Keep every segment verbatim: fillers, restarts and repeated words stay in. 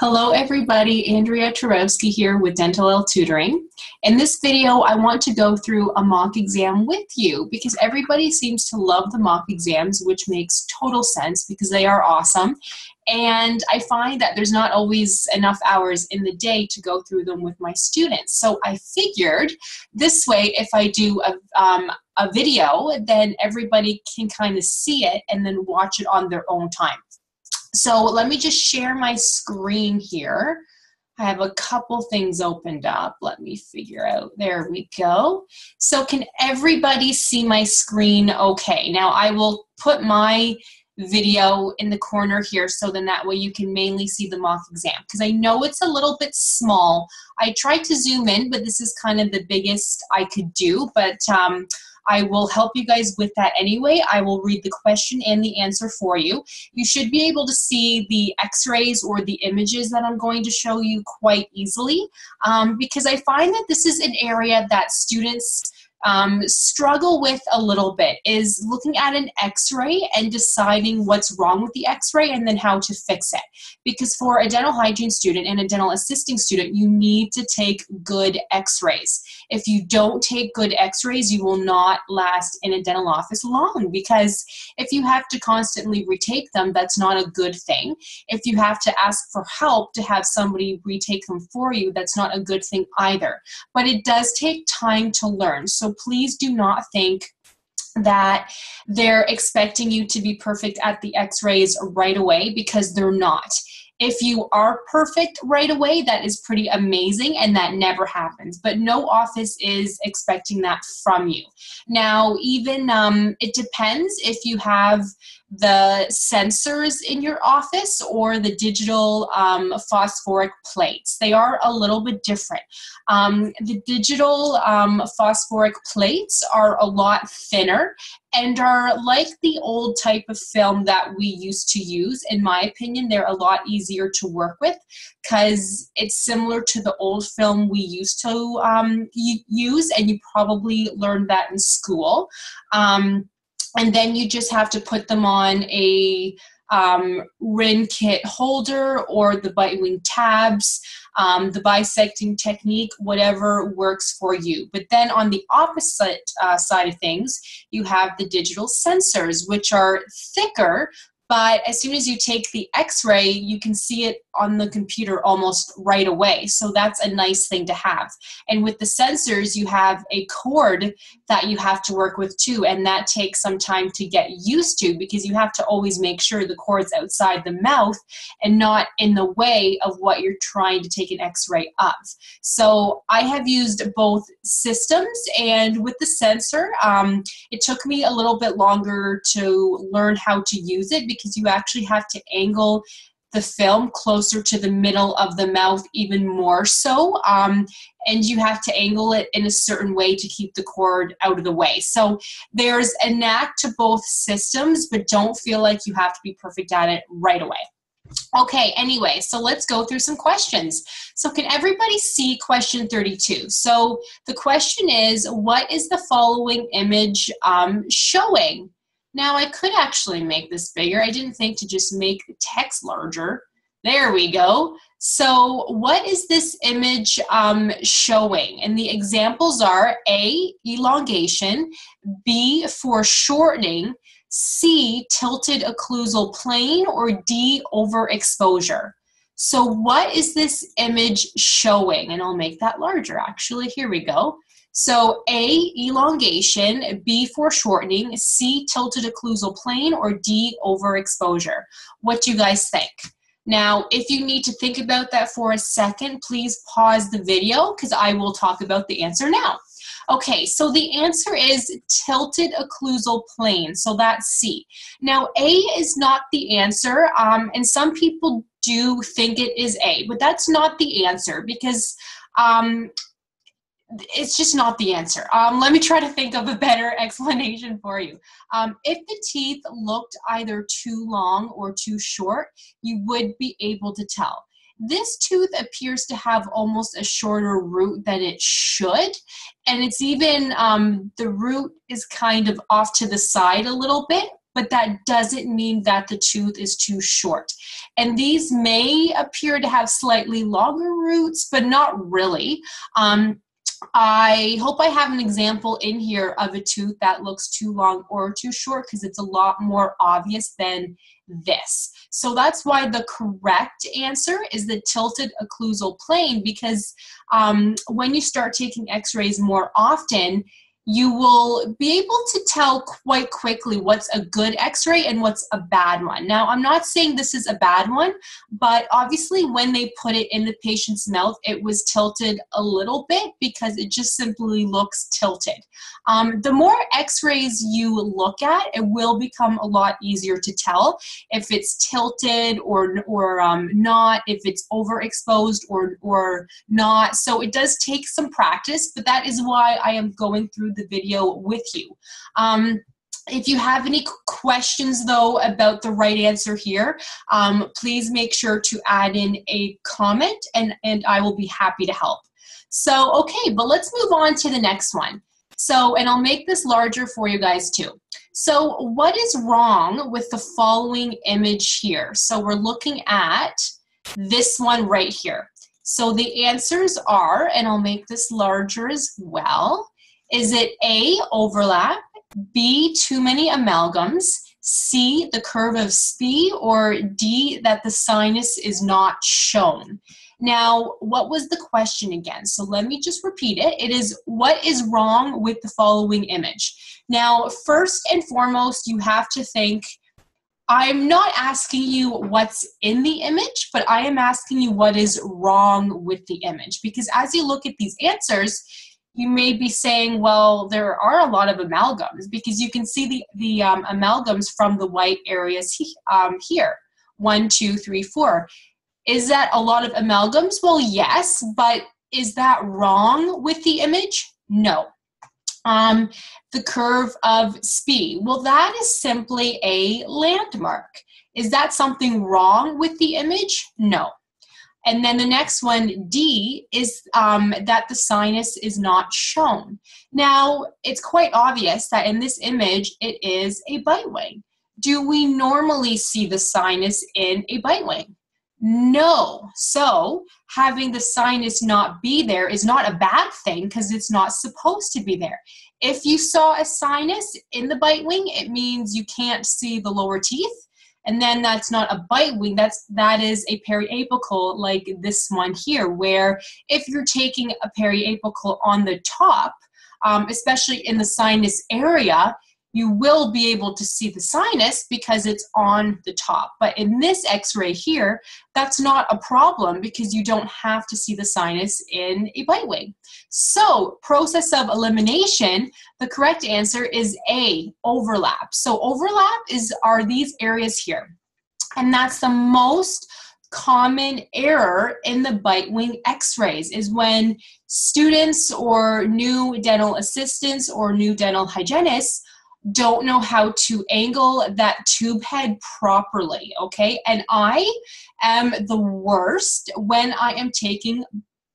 Hello everybody, Andrea Twarowski here with Dentalelle Tutoring. In this video, I want to go through a mock exam with you because everybody seems to love the mock exams, which makes total sense because they are awesome. And I find that there's not always enough hours in the day to go through them with my students. So I figured this way, if I do a, um, a video, then everybody can kind of see it and then watch it on their own time. So let me just share my screen here. I have a couple things opened up. Let me figure out. There we go. So can everybody see my screen okay? Now I will put my video in the corner here so then that way you can mainly see the mock exam because I know it's a little bit small. I tried to zoom in, but this is kind of the biggest I could do, but um, I will help you guys with that anyway. I will read the question and the answer for you. You should be able to see the x-rays or the images that I'm going to show you quite easily um, because I find that this is an area that students Um, struggle with a little bit, is looking at an x-ray and deciding what's wrong with the x-ray and then how to fix it. Because for a dental hygiene student and a dental assisting student, you need to take good x-rays. If you don't take good x-rays, you will not last in a dental office long, because if you have to constantly retake them, that's not a good thing. If you have to ask for help to have somebody retake them for you, that's not a good thing either. But it does take time to learn. So please do not think that they're expecting you to be perfect at the x-rays right away, because they're not. If you are perfect right away, that is pretty amazing, and that never happens. But no office is expecting that from you. Now, even um, it depends if you have the sensors in your office or the digital um, phosphoric plates. They are a little bit different. Um, the digital um, phosphoric plates are a lot thinner and are like the old type of film that we used to use. In my opinion, they're a lot easier to work with because it's similar to the old film we used to um, use, and you probably learned that in school. Um, And then you just have to put them on a um, R I N kit holder or the bite wing tabs, um, the bisecting technique, whatever works for you. But then on the opposite uh, side of things, you have the digital sensors, which are thicker, but as soon as you take the x-ray, you can see it on the computer almost right away. So that's a nice thing to have. And with the sensors, you have a cord that you have to work with too, and that takes some time to get used to because you have to always make sure the cord's outside the mouth and not in the way of what you're trying to take an x-ray of. So I have used both systems, and with the sensor, um, it took me a little bit longer to learn how to use it because because you actually have to angle the film closer to the middle of the mouth even more so, um, and you have to angle it in a certain way to keep the cord out of the way. So there's a knack to both systems, but don't feel like you have to be perfect at it right away. Okay, anyway, so let's go through some questions. So can everybody see question thirty-two? So the question is, what is the following image um, showing? Now, I could actually make this bigger. I didn't think to just make the text larger. There we go. So what is this image um, showing? And the examples are A, elongation, B, foreshortening, C, tilted occlusal plane, or D, overexposure. So what is this image showing? And I'll make that larger, actually. Here we go. So A, elongation, B, foreshortening, C, tilted occlusal plane, or D, overexposure. What do you guys think? Now, if you need to think about that for a second, please pause the video because I will talk about the answer now. Okay, so the answer is tilted occlusal plane, so that's C. Now, A is not the answer, um, and some people do think it is A, but that's not the answer because um, it's just not the answer. Um, let me try to think of a better explanation for you. Um, if the teeth looked either too long or too short, you would be able to tell. This tooth appears to have almost a shorter root than it should, and it's even, um, the root is kind of off to the side a little bit, but that doesn't mean that the tooth is too short. And these may appear to have slightly longer roots, but not really. Um, I hope I have an example in here of a tooth that looks too long or too short, because it's a lot more obvious than this. So that's why the correct answer is the tilted occlusal plane, because um, when you start taking x-rays more often, you will be able to tell quite quickly what's a good x-ray and what's a bad one. Now, I'm not saying this is a bad one, but obviously when they put it in the patient's mouth, it was tilted a little bit because it just simply looks tilted. Um, the more x-rays you look at, it will become a lot easier to tell if it's tilted or, or um, not, if it's overexposed or, or not. So it does take some practice, but that is why I am going through the video with you. Um, if you have any questions though about the right answer here, um, please make sure to add in a comment and, and I will be happy to help. So, okay, but let's move on to the next one. So, and I'll make this larger for you guys too. So what is wrong with the following image here? So we're looking at this one right here. So the answers are, and I'll make this larger as well, is it A, overlap, B, too many amalgams, C, the curve of S P I, or D, that the sinus is not shown? Now, what was the question again? So let me just repeat it. It is, what is wrong with the following image? Now, first and foremost, you have to think, I'm not asking you what's in the image, but I am asking you what is wrong with the image. Because as you look at these answers, you may be saying, well, there are a lot of amalgams, because you can see the, the um, amalgams from the white areas he, um, here. One, two, three, four. Is that a lot of amalgams? Well, yes, but is that wrong with the image? No. Um, the curve of S P I. Well, that is simply a landmark. Is that something wrong with the image? No. And then the next one, D, is um, that the sinus is not shown. Now, it's quite obvious that in this image, it is a bite wing. Do we normally see the sinus in a bite wing? No. So having the sinus not be there is not a bad thing, because it's not supposed to be there. If you saw a sinus in the bite wing, it means you can't see the lower teeth. And then that's not a bite wing, that's, that is a periapical, like this one here, where if you're taking a periapical on the top, um, especially in the sinus area, you will be able to see the sinus because it's on the top. But in this x-ray here, that's not a problem, because you don't have to see the sinus in a bite wing. So, process of elimination, the correct answer is A, overlap. So overlap is are these areas here. And that's the most common error in the bite wing x-rays, is when students or new dental assistants or new dental hygienists don't know how to angle that tube head properly, okay? And I am the worst when I am taking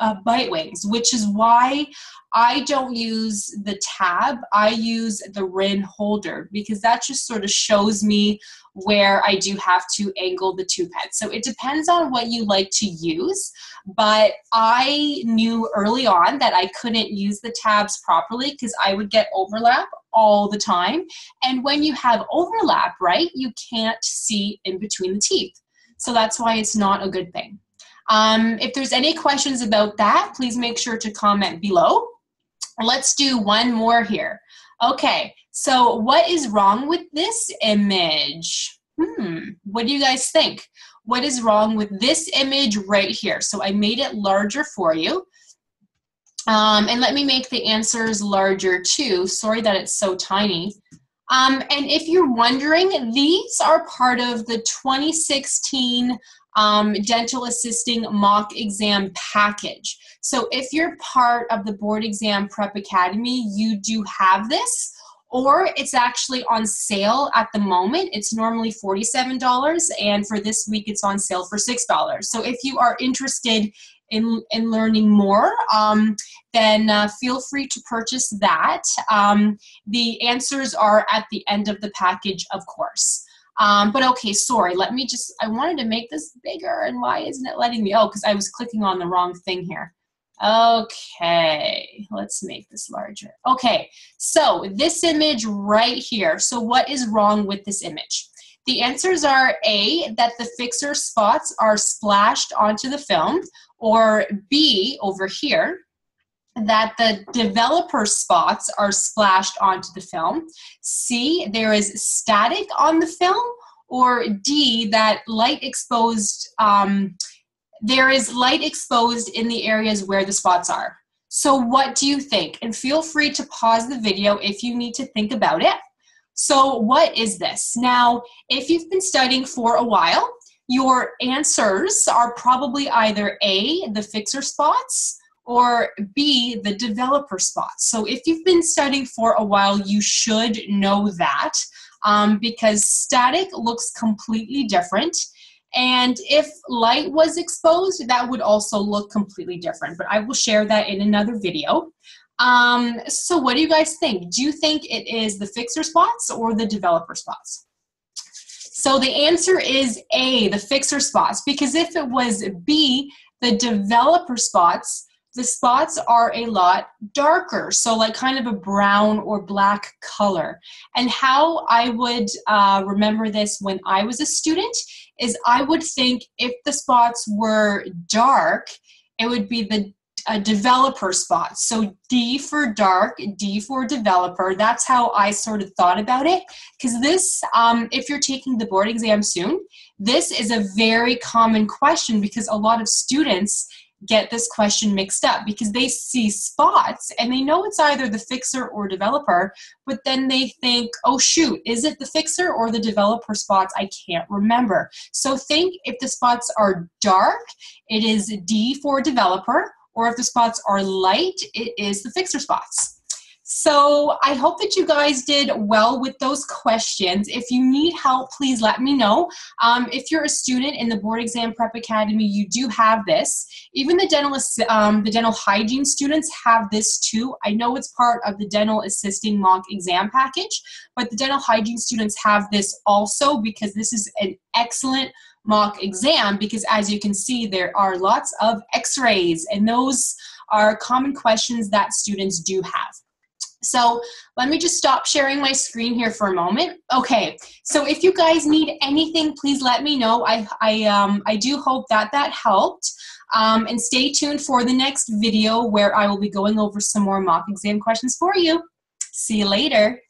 uh, bite wings, which is why I don't use the tab, I use the R I N holder, because that just sort of shows me where I do have to angle the tube head. So it depends on what you like to use, but I knew early on that I couldn't use the tabs properly because I would get overlap all the time. And when you have overlap, right, you can't see in between the teeth. So that's why it's not a good thing. Um, if there's any questions about that, please make sure to comment below. Let's do one more here. Okay, so what is wrong with this image? Hmm, what do you guys think? What is wrong with this image right here? So I made it larger for you. Um, and let me make the answers larger too. Sorry that it's so tiny. Um, and if you're wondering, these are part of the twenty sixteen Um, dental assisting mock exam package. So if you're part of the Board Exam Prep Academy, you do have this, or it's actually on sale at the moment. It's normally forty-seven dollars, and for this week it's on sale for six dollars. So if you are interested in, in learning more, um, then uh, feel free to purchase that. Um, the answers are at the end of the package, of course. Um, but okay, sorry, let me just, I wanted to make this bigger, and why isn't it letting me? Oh, because I was clicking on the wrong thing here. Okay, let's make this larger. Okay, so this image right here. So what is wrong with this image? The answers are A, that the fixer spots are splashed onto the film, or B, over here, that the developer spots are splashed onto the film, C, there is static on the film, or D, that light exposed, um, there is light exposed in the areas where the spots are. So what do you think? And feel free to pause the video if you need to think about it. So what is this? Now, if you've been studying for a while, your answers are probably either A, the fixer spots, or B, the developer spots. So if you've been studying for a while, you should know that um, because static looks completely different. And if light was exposed, that would also look completely different, but I will share that in another video. Um, so what do you guys think? Do you think it is the fixer spots or the developer spots? So the answer is A, the fixer spots, because if it was B, the developer spots, the spots are a lot darker, so like kind of a brown or black color. And how I would uh, remember this when I was a student is I would think if the spots were dark, it would be the uh, developer spot. So D for dark, D for developer. That's how I sort of thought about it. Because this, um, if you're taking the board exam soon, this is a very common question because a lot of students get this question mixed up because they see spots and they know it's either the fixer or developer, but then they think, oh shoot, is it the fixer or the developer spots? I can't remember. So think if the spots are dark, it is D for developer, or if the spots are light, it is the fixer spots. So I hope that you guys did well with those questions. If you need help, please let me know. Um, if you're a student in the Board Exam Prep Academy, you do have this. Even the dental, um, the dental hygiene students have this too. I know it's part of the dental assisting mock exam package, but the dental hygiene students have this also because this is an excellent mock exam because as you can see, there are lots of x-rays and those are common questions that students do have. So let me just stop sharing my screen here for a moment. Okay, so if you guys need anything, please let me know. I, I, um, I do hope that that helped. Um, and stay tuned for the next video where I will be going over some more mock exam questions for you. See you later.